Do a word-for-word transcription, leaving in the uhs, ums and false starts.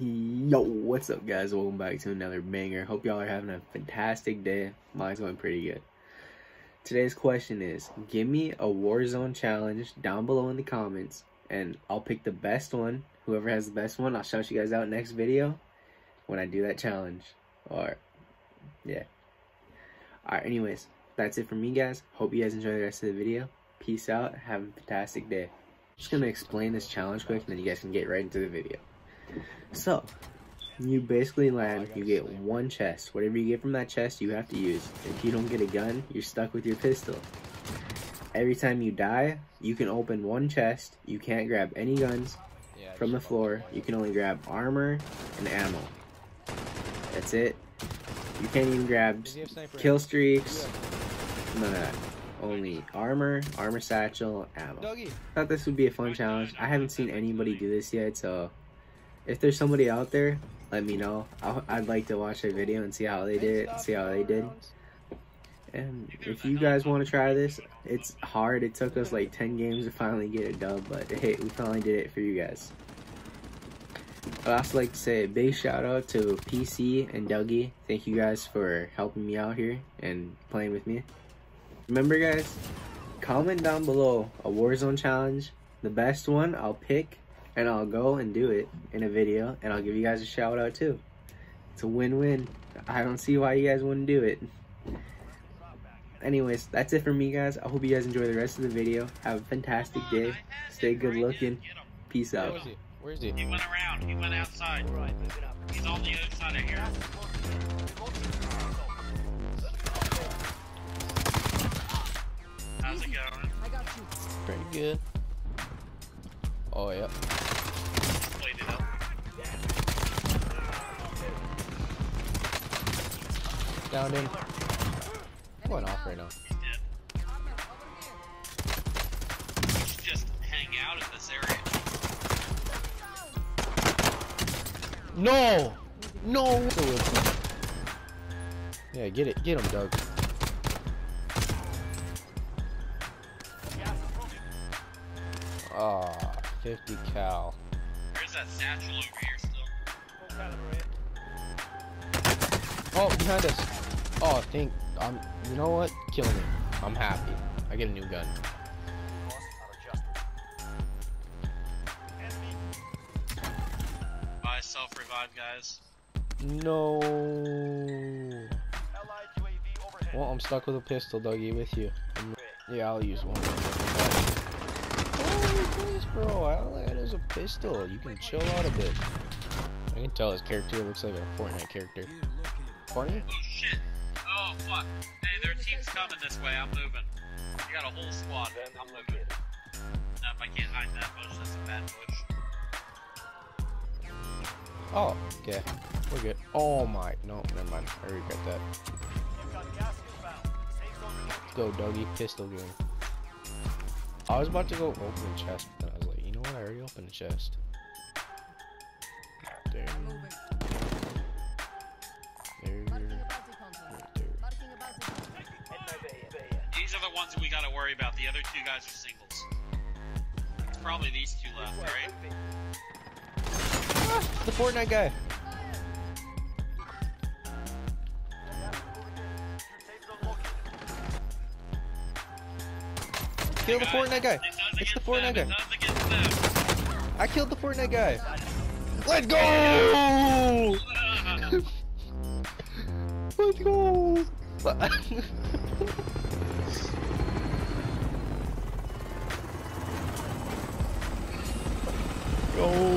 Yo, what's up guys, welcome back to another banger. Hope y'all are having a fantastic day. Mine's going pretty good. Today's question is, give me a Warzone challenge down below in the comments and I'll pick the best one. Whoever has the best one, I'll shout you guys out next video when I do that challenge. Or yeah, all right, anyways, that's it for me guys. Hope you guys enjoy the rest of the video. Peace out, have a fantastic day. I'm just gonna explain this challenge quick and then you guys can get right into the video. So, you basically land, you get one chest. Whatever you get from that chest, you have to use. If you don't get a gun, you're stuck with your pistol. Every time you die, you can open one chest. You can't grab any guns from the floor. You can only grab armor and ammo. That's it. You can't even grab kill streaks. None of that. Only armor, armor satchel, ammo. I thought this would be a fun challenge. I haven't seen anybody do this yet, so... if there's somebody out there, let me know. I'll, I'd like to watch their video and see how they did it, see how they did. And if you guys want to try this, it's hard. It took us like ten games to finally get it done, but hey, we finally did it for you guys. I'd also like to say a big shout out to P C and Dougie. Thank you guys for helping me out here and playing with me. Remember guys, comment down below a Warzone challenge. The best one I'll pick. And I'll go and do it in a video, and I'll give you guys a shout out too. It's a win-win. I don't see why you guys wouldn't do it. Anyways, that's it for me guys. I hope you guys enjoy the rest of the video. Have a fantastic day. Stay good looking. Peace out. Where is he? He went around. He went outside. He's on the other side of here. How's it going? I got you. Pretty good. Oh, yeah. Down in. Going off right now. He's dead. You should just hang out in this area. No! No! Yeah, get it. Get him, Doug. Oh. fifty cal. There's that satchel over here still. Oh, behind us. Oh, I think I'm. You know what? Kill me. I'm happy. I get a new gun. I self revive, guys. No. Well, I'm stuck with a pistol, Dougie. With you. I'm, yeah, I'll use one. Please, bro, I don't think it is a pistol. You can chill out a bit. I can tell his character looks like a Fortnite character. Fortnite? Oh shit. Oh fuck. Hey, their team's coming this way. I'm moving. You got a whole squad. I'm moving. No, if I can't hide that bush, that's a bad bush. Oh, okay. We're good. Oh my. No, never mind. I regret that. Let's go, Dougie. Pistol game. I was about to go open the chest, but then I was like, you know what, I already opened the chest. There. There. There. These are the ones that we gotta worry about. The other two guys are singles. It's probably these two left, right? Ah, the Fortnite guy. Kill the Fortnite guy. It's the Fortnite guy. I killed the Fortnite guy. Let's go! Let's go! Go!